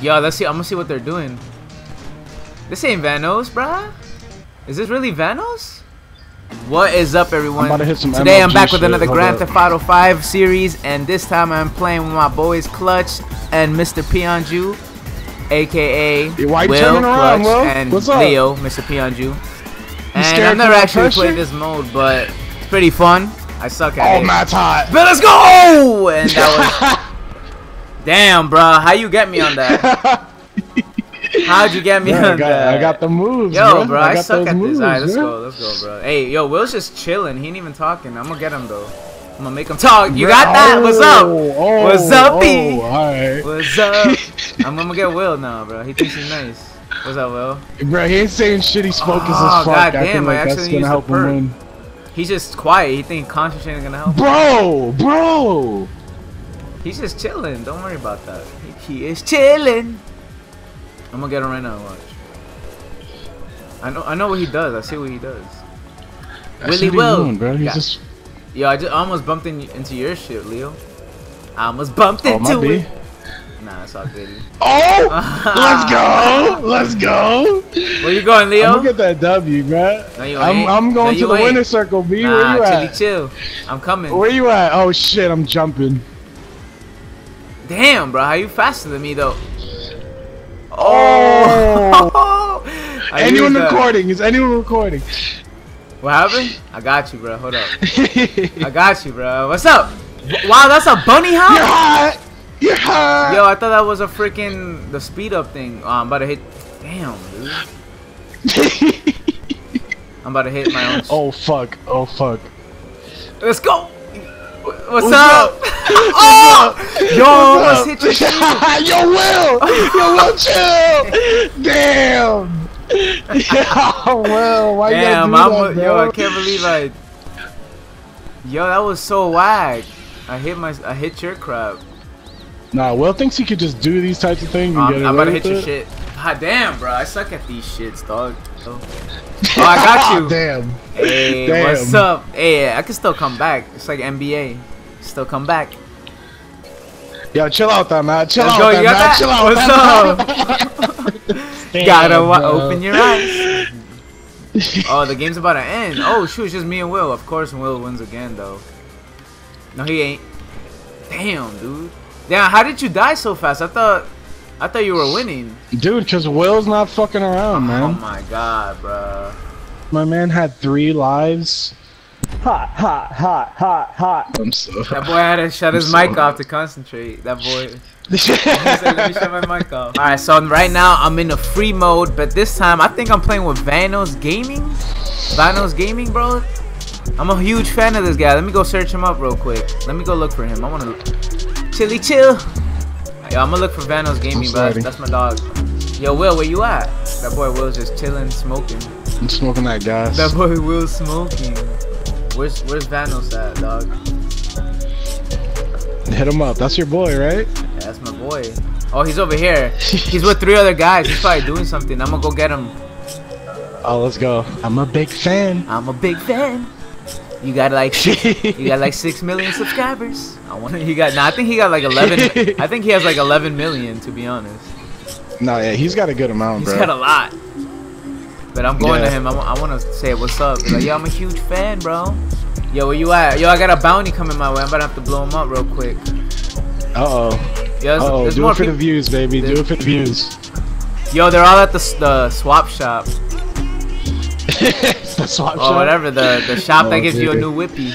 Yo, let's see. I'm gonna see what they're doing. This ain't Vanoss, bruh. Is this really Vanoss? What is up, everyone? Today I'm back with another Grand Theft Auto 5 series, and this time I'm playing with my boys Clutch and Mr. Peonju, aka Will Clutch, and Leo, Mr. Peonju. And I've never actually played this mode, but it's pretty fun. I suck at it. Oh, my time. But let's go! And that was... Damn, bro. How you get me on that? How'd you get me on that? I got the moves, yo, bro. I suck at this. All right, let's go. Let's go, bro. Hey, yo, Will's just chilling. He ain't even talking. I'm gonna get him, though. I'm gonna make him talk. You got that? What's up? What's up, B? Alright. What's up? I'm gonna get Will now, bro. He thinks he's nice. What's up, Will? Bro, he ain't saying shit. He's focused as fuck. God damn, I actually used the perk. He's just quiet. He think concentrating gonna help. Bro. He's just chilling. Don't worry about that. He is chilling. I'm gonna get him right now. Watch. I know what he does. I see what he does. Willie Will. Yo, I just almost bumped into your shit, Leo. I almost bumped into it. Nah, it's all good. Oh, let's go. Where you going, Leo? I'm gonna get that W, bro. No, I'm going to the winner's circle, B. Nah, where you at? Chill. I'm coming. Where you at? Oh shit, I'm jumping. Damn, bro, how you faster than me though? Oh. Anyone recording? Is anyone recording? What happened? I got you, bro. Hold up. I got you, bro. What's up? Wow, that's a bunny hop. You're hot. You're hot. Yo, I thought that was a freaking the speed up thing. Oh, I'm about to hit. Damn, dude. I'm about to hit my own. Oh fuck. Oh fuck. Let's go. What's up? Oh! Yo, let's hit your shit. Yo, Will! Yo, Will, chill! Damn! Yo, Will, why you gotta do that, bro? Yo, I can't believe I... Yo, that was so whack. I hit your crap. Nah, Will thinks he could just do these types of things and get away with it. I'm about to hit your shit. God damn, bro. I suck at these shits, dog. Oh, I got you. Damn. Hey, what's up? Hey, I can still come back. It's like NBA. Still come back. Yo, chill out, that man. Chill out, man. Chill out. What's up? Damn, gotta open your eyes. Oh, the game's about to end. Oh shoot, it's just me and Will. Of course, Will wins again, though. No, he ain't. Damn, dude. Damn, how did you die so fast? I thought you were winning. Dude, because Will's not fucking around, man. Oh my god, bro. My man had 3 lives. Hot. I'm so that boy had to shut his mic off to concentrate. That boy. He said, let me shut my mic off. Alright, so right now I'm in a free mode, but this time I think I'm playing with VanossGaming. VanossGaming, bro. I'm a huge fan of this guy. Let me go search him up real quick. Let me go look for him. I want to chill. Yo, I'm gonna look for VanossGaming, but that's my dog. Yo, Will, where you at? That boy Will's just chilling, smoking. I'm smoking that gas. That boy Will's smoking. Where's Vanoss at, dog? Hit him up. That's your boy, right? Yeah, that's my boy. Oh, he's over here. He's with 3 other guys. He's probably doing something. I'm gonna go get him. Oh, let's go. I'm a big fan. I'm a big fan. You got like 6 million subscribers. I think he got like 11. I think he has like 11 million, to be honest. No, yeah, he's got a good amount. He's got a lot. But I'm going to him. I want to say what's up. He's like, yo, I'm a huge fan, bro. Yo, where you at? Yo, I got a bounty coming my way. I'm about to have to blow him up real quick. Yo, do it for the views, baby. Do it for the views. Yo, they're all at the swap shop. The swap shop? Whatever. The shop that gives you a new whippy.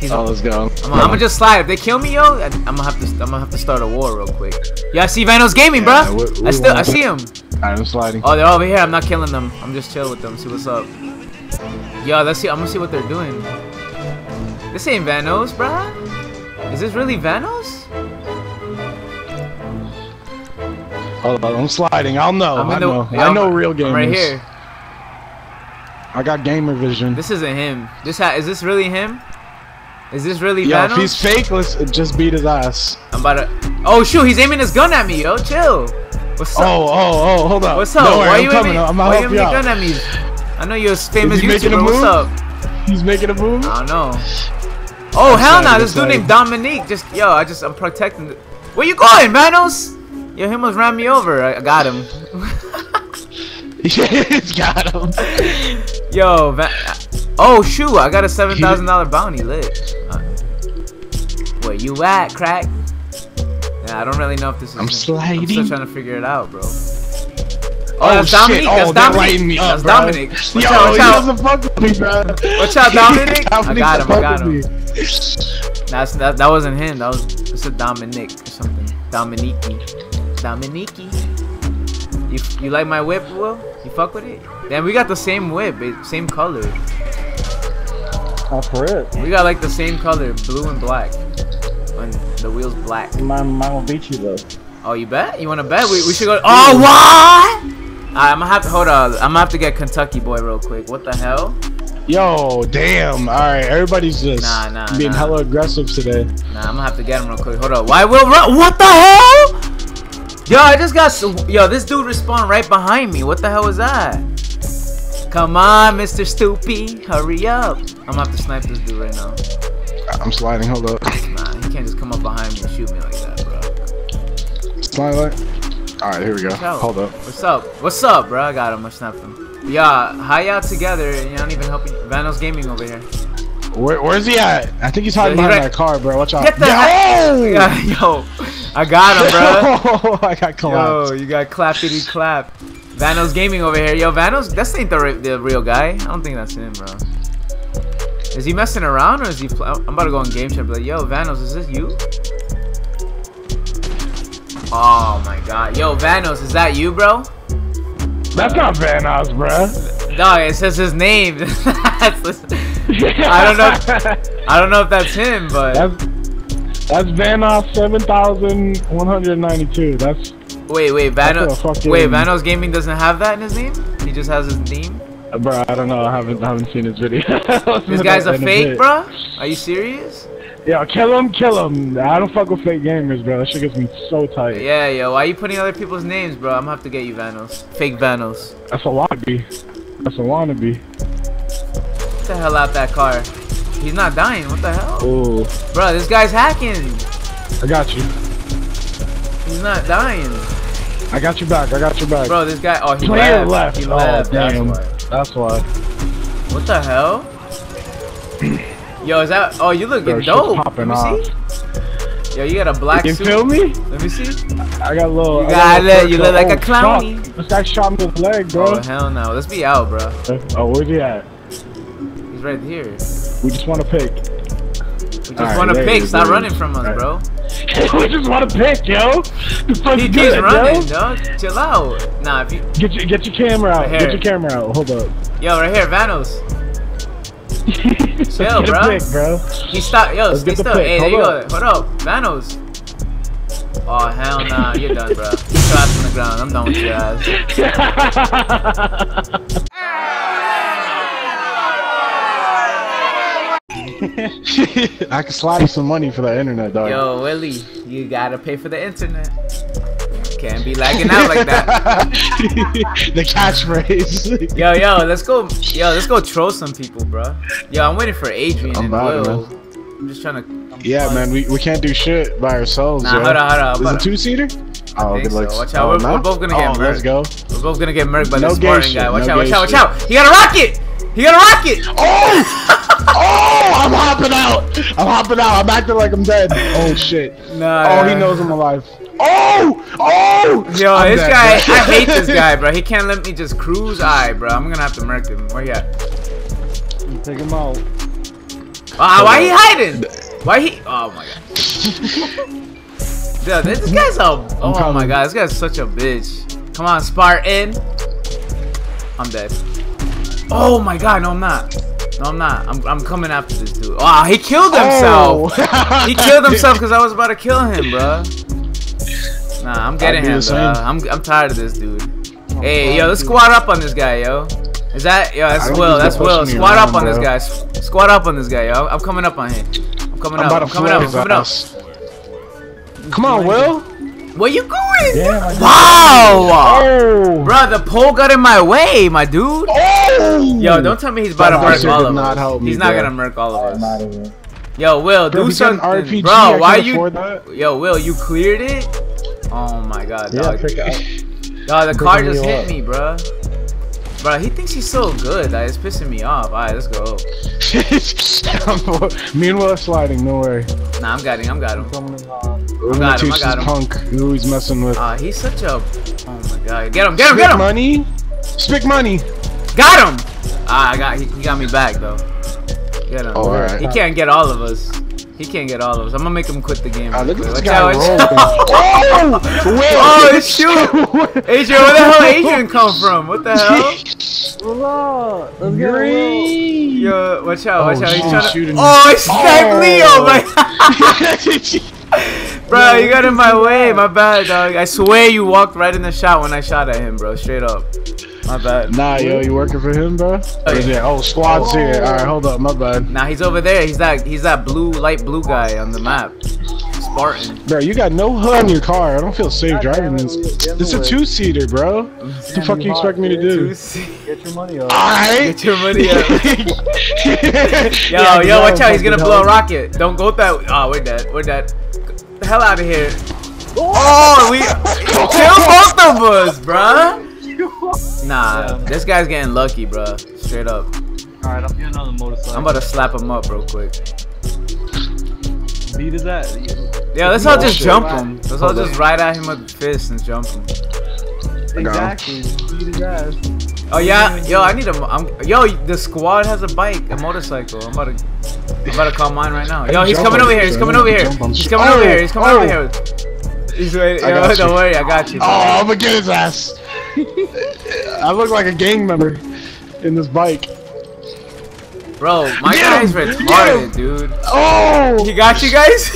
Let's go. I'm gonna just slide. If they kill me, yo, I'm gonna have to start a war real quick. Yo, I see VanossGaming, bro. I see him. Alright, I'm sliding. Oh, they're over here. I'm not killing them. I'm just chill with them. See what's up. Yo, let's see. I'm gonna see what they're doing. This ain't Vanoss, bruh. Is this really Vanoss? Hold on, I'm sliding. I'll know. I know real gamers. I'm right here. I got gamer vision. This isn't him. Is this really him? Is this really Vanoss? Yo, if he's fake, let's just beat his ass. I'm about to. Oh shoot, he's aiming his gun at me. Yo, chill. What's up? Oh, hold up. What's up? No, why are you aiming your gun at me? I know you're a famous YouTuber. What's up? He's making a move? I don't know. Oh, hell no. This dude named Dominique. I'm protecting. Where you going, Vanoss? Yo, he almost ran me over. I got him. Yes, got him. Yo, oh shoot! I got a $7,000 bounty lit. Where you at, crack? Yeah, I don't really know if this is. I'm sliding. I'm still trying to figure it out, bro. Oh, that's Dominic. That's Dominic. That's Dominic. Yo, he doesn't fuck with me, bro. What's up, Dominic? I got him. I got him. That wasn't him. That was it's a Dominic or something. Dominique. You like my whip, Will? You fuck with it? Damn, we got the same whip, same color. Oh, for it. We got like the same color, blue and black. And the wheel's black. Mine will beat you though. Oh, you bet? You wanna bet? We should go. Oh, what? Alright, I'm gonna have to hold on. I'm gonna have to get Kentucky Boy real quick. What the hell? Yo, damn. Alright, everybody's just being hella aggressive today. Nah, I'm gonna have to get him real quick. Hold on. Why will run? What the hell? Yo, I just got. Yo, this dude respawned right behind me. What the hell was that? Come on, Mr. Stoopy. Hurry up. I'm gonna have to snipe this dude right now. I'm sliding. Hold up. Nah, he can't just come up behind me and shoot me like that, bro. Slide like. Alright, here we go. Hold up. What's up? What's up, bro? I got him. I snapped him. Yeah, hi y'all together. You're not even helping. Vanoss Gaming over here. Where's he at? I think he's hiding behind that car, bro. Watch out. Get the yo! I got him, bro. I got clapped. Yo, you got clappity clap. Vanoss Gaming over here. Yo, Vanoss, that's ain't the real guy. I don't think that's him, bro. Is he messing around or is he? I'm about to go on game chat. Like, yo, Vanoss, is this you? Oh my god. Yo, Vanoss, is that you, bro? That's not Vanoss, bro. No, it says his name. I don't know if that's him, but. That's Vanoss 7,192. That's wait Vanoss fucking... Wait, Vanoss Gaming doesn't have that in his name? He just has his name? Bro, I don't know. I haven't seen his video. This guy's a fake, bro? Are you serious? Yo, kill him. I don't fuck with fake gamers, bro. That shit gets me so tight. Yeah, yo, why are you putting other people's names, bro? I'm gonna have to get you Vanoss. Fake Vanoss. That's a wannabe. Get the hell out that car. He's not dying. What the hell? Ooh. Bro, this guy's hacking. I got you. He's not dying. I got you back. Bro, this guy. Oh, he left. He left. Damn. That's why. What the hell? Yo, is that? Oh, you looking dope. Let me see. Yo, you got a black suit. You feel me? Let me see. I got a little. You look like a clown. This guy shot me in the leg, bro. Oh hell no. Let's be out, bro. Oh, where's he at? He's right here. We just want to pick. We just want to pick. Stop running from us, bro. We just want to pick, yo. He's running, yo. Chill out. Nah, if you get your camera out. Right, get your camera out. Hold up. Yo, right here, Vanoss. Chill, bro. Pick, bro. He stopped. Yo, stay still. Hey, there you go. Hold up, Vanoss. Oh hell nah, you're done, bro. Get your ass on the ground. I'm done with your ass. I can slide some money for the internet, dog. Yo, Willie, you gotta pay for the internet. Can't be lagging out like that. The catchphrase. Yo, let's go. Yo, let's go troll some people, bro. Yo, I'm waiting for Adrian and Will. I'm just trying to. Yeah, man, we can't do shit by ourselves. Nah, yo. Hold on. Is it two-seater? Oh, good luck. So. Watch out, we're both gonna get murked. Let's go. We're both gonna get murked by this Spartan guy. Watch out! He got a rocket! Oh! Oh, I'm hopping out. I'm acting like I'm dead. Oh shit. Nah. Oh, he knows I'm alive. Oh. Yo, this guy. I hate this guy, bro. He can't let me just cruise. Alright, bro. I'm gonna have to murk him. Where he at? Take him out. Why he hiding? Oh my god. Dude, this guy's a. Oh my god, this guy's such a bitch. Come on, Spartan. I'm dead. Oh my god, no, I'm not. I'm coming after this dude. Oh, he killed himself. Oh. He killed himself because I was about to kill him, bro. Nah, I'm getting him, bro. I'm tired of this dude. Hey, yo, let's squad up on this guy, yo. Is that? Yo, that's Will. That's Will. Squad up on this guy. Squad up on this guy, yo. I'm coming up on him. I'm coming up. Come on, Will. Where you going? Yeah, wow! Oh. Bro, the pole got in my way, my dude. Oh. Yo, don't tell me he's about to murk all of us. He's not gonna murk all of us. Yo, Will, do something. Bro, why you? Yo, Will, you cleared it? Oh my god, yeah, dog. Dog, the car just hit me, bro. Bro, he thinks he's so good. Like, it's pissing me off. Alright, let's go. Meanwhile, sliding. No way. Nah, I got him. Punk, who he's messing with. He's such a. Oh my god. Get him! Get him! Get him! Money. Spick money. Got him. Ah, he got me back though. Get him. Oh, alright. He can't get all of us. He can't get all of us. I'm gonna make him quit the game. Look at this guy. Oh, oh, it's you, Adrian. Where the hell did Adrian come from? What the hell? Green. Yo, watch out, watch out. He's trying to. Oh, it's sniped Leo, my. Bro, you got in my way. My bad, dog. I swear you walked right in the shot when I shot at him, bro. Straight up. My bad. Nah, yo, you working for him, bro? Oh, yeah. Oh, squad's here. All right, hold up. My bad. Nah, he's over there. He's that blue, light blue guy on the map. Spartan. Bro, you got no hood on your car. I don't feel safe driving this. It's a two-seater, bro. What the fuck you expect me to do? Get your money up. All right. Get your money up. Yo, yo, watch out. He's gonna blow a rocket. Don't go that way. Oh, we're dead. We're dead. Get the hell out of here. Oh, we killed both of us, bro. Nah, this guy's getting lucky, bro. Straight up. Alright, I'll be another motorcycle. I'm about to slap him up real quick. Beat is that? Yeah, let's all just jump him. Let's all just ride at him with fists and jump him. Exactly. Beat his ass. Oh yeah, yo, I need a. Yo, the squad has a bike, a motorcycle. I'm about to call mine right now. Yo, he's coming over here. He's coming over here. He's coming over here. He's coming over here. He's waiting. Yo, don't worry, I got you. Oh, I'm gonna get his ass. I look like a gang member in this bike. Bro, my guy's retarded, dude. Oh! He got you guys?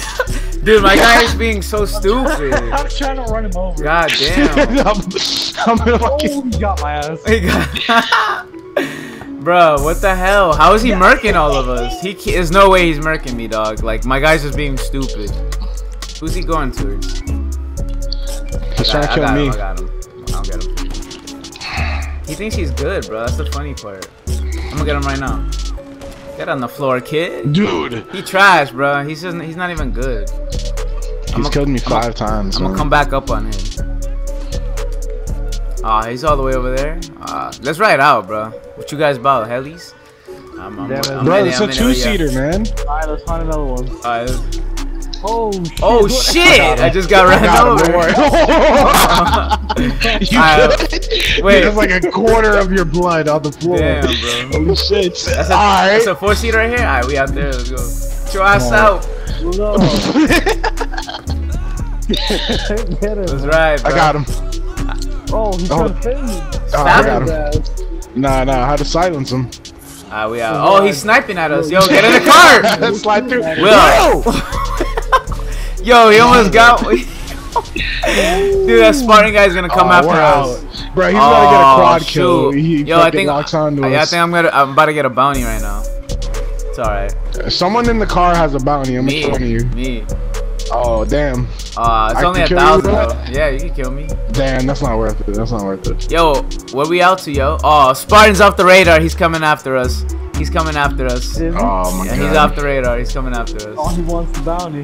Dude, my guy is being so stupid. I'm trying to run him over. God damn. He got my ass. Bro, what the hell? How is he murking all of us? There's no way he's murking me, dog. Like, my guy's just being stupid. Who's he going to? He's trying to kill me. I got him. I'll get him. He thinks he's good, bro. That's the funny part. I'm gonna get him right now. Get on the floor, kid. Dude. He trash, bro. He's not even good. He's killed me five times. I'm gonna come back up on him. Ah, he's all the way over there. Let's ride out, bro. What you guys about, helis? Bro, it's a two-seater, man. Alright, let's find another one. Alright. Oh shit! Oh shit! I just got ran over. Wait, there's like a quarter of your blood on the floor. Damn, bro. Holy shit! That's a, all right. That's a four-seater right here. All right, we out there. Let's go. Get your ass out. No. Get him. That's right, bro. I got him. Oh, he's trying to hit me. Stop him. Nah, I had to silence him. All right, we out. Oh, he's sniping at us. Yo, get in the car. Let's slide through. Will. Yo, he almost got. Dude, that Spartan guy's gonna come after us. Bro, he's gonna get a quad kill. Yo, I think I'm about to get a bounty right now. It's alright. Someone in the car has a bounty. I'm gonna kill you. Me. Oh damn. It's only 1,000 though. Yeah, you can kill me. Damn, that's not worth it. That's not worth it. Yo, where we out to, yo? Oh, Spartan's off the radar. He's coming after us. He's coming after us. Oh my god. Yeah, he's off the radar. He's coming after us. Oh, he wants the bounty.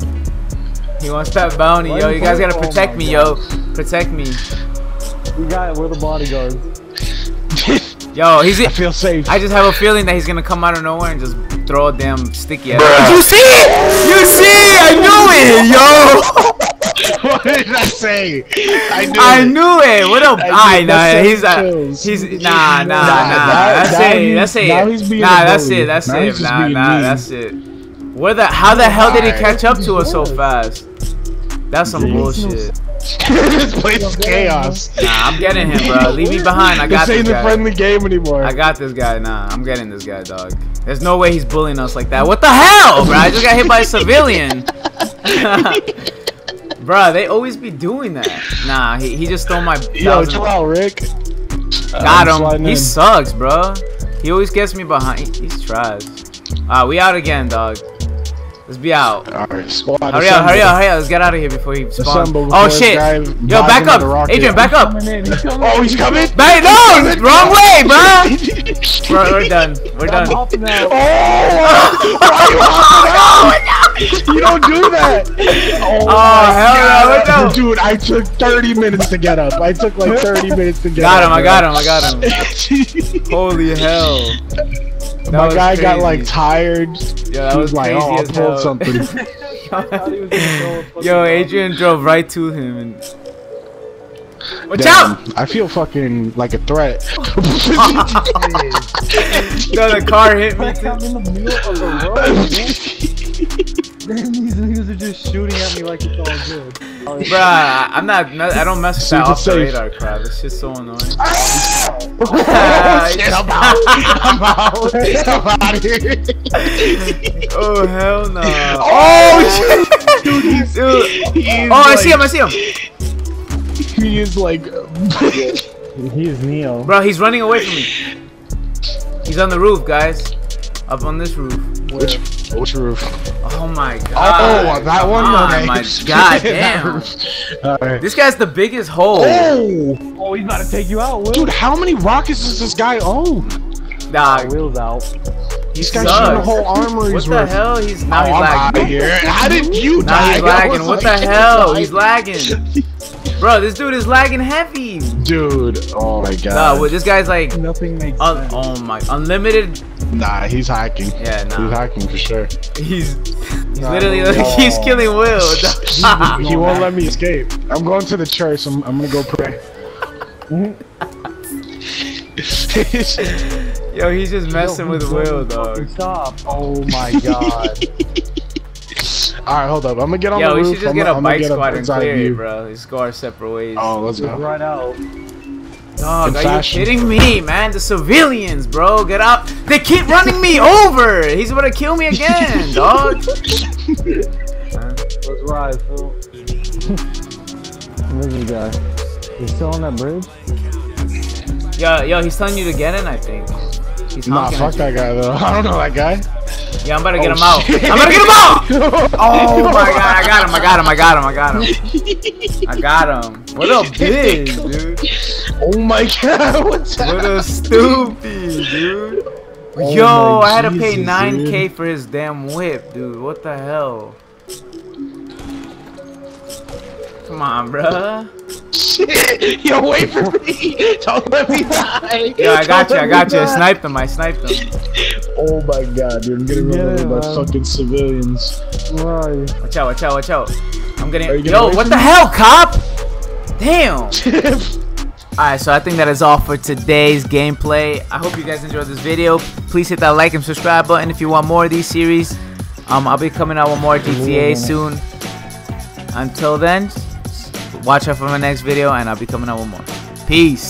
He wants that bounty, yo. You guys gotta protect me, yo. Protect me. We got it. We're the bodyguards. Yo, I feel safe. I just have a feeling that he's gonna come out of nowhere and just throw a damn sticky at us. You see it? You see it? I knew it, yo. What did I say? I knew it. What up? That's it. Where the? How the hell did he catch up to us so fast? That's some bullshit. This place is chaos. Nah, I'm getting him, bro. Leave me behind. I got this guy. This ain't a friendly game anymore. I got this guy. Nah, I'm getting this guy, dog. There's no way he's bullying us like that. What the hell, bro? I just got hit by a civilian. Bro, they always be doing that. Nah, he just stole my. Yo, chill out, Rick. Got him. He sucks, bro. He always gets me behind. He's trash. Ah, we out again, dog. Let's be out. Alright, squad. Hurry up, hurry up, hurry up. Let's get out of here before he spawns. Oh shit. Yo, back up. Adrian, back up. Oh, he's coming. Back, no, wrong way, bruh. Bro, we're done. We're done. Oh, no, you don't do that. Oh, hell no. Dude, I took 30 minutes to get up. I took like 30 minutes to get up. Got him, I got him, I got him. Holy hell. That my guy crazy. Got like tired. Yeah, that was like, oh, I pulled something. Yo, Adrian drove right to him. And... Watch out! I feel fucking like a threat. Yo, the car hit me. I'm in the middle of the road. Damn, these niggas are just shooting at me like it's all good. Bruh, I'm not I don't mess with that off the radar crap. It's just so annoying. Shit, I'm out. I'm out. I'm out of here. Oh, hell no. Oh, shit. Dude, he's I see him. I see him. He is like... he is Neo. Bro, he's running away from me. He's on the roof, guys. Up on this roof. Which roof? Oh my god. Oh, that one? Oh my god, damn. Right. This guy's the biggest hole. Oh! Oh, he's about to take you out, Will. Dude, how many rockets does this guy own? Nah. Will's out. He's got the whole armory. What the hell? He's now he's lagging. How did you die? He's lagging. What the hell? He's lagging. Bro, this dude is lagging heavy. Dude, oh my god. Nah, well, this guy's like nothing makes sense. Oh my, unlimited. Nah, he's hacking. Yeah, nah. He's hacking for sure. He's literally like, he's killing Will. He won't let me escape. I'm going to the church. I'm gonna go pray. Yo, he's just messing with Will, dog. Stop! Oh my god. All right, hold up. I'm gonna get on the roof. Yo, we should just get a bike squad and clear you, bro. Let's go our separate ways. Oh, let's go. Run out. Dog, are you kidding me, man? The civilians, bro, get out! They keep running me over. He's gonna kill me again, dog. Let's ride, fool. Where's this guy? He's still on that bridge. Yo, he's telling you to get in, I think. Nah, fuck that guy though. I don't know that guy. Yeah, I'm about to get him out. I'm about to get him out! Oh my god, I got him, I got him, I got him, I got him. I got him. What a bitch, dude. Oh my god, what's that? What a stupid, dude. Oh yo, I had to pay 9K dude. For his damn whip, dude. What the hell? Come on, bruh. Shit! Yo, wait for me! Don't let me die! Yo, I got you, I got you. I sniped him, I sniped him. Oh my god, dude. I'm getting rid of my fucking civilians. Why? Watch out, watch out, watch out. I'm getting... Yo, what the hell, cop? Damn! Alright, so I think that is all for today's gameplay. I hope you guys enjoyed this video. Please hit that like and subscribe button if you want more of these series. I'll be coming out with more GTA soon. Until then... Watch out for my next video, and I'll be coming out with more. Peace.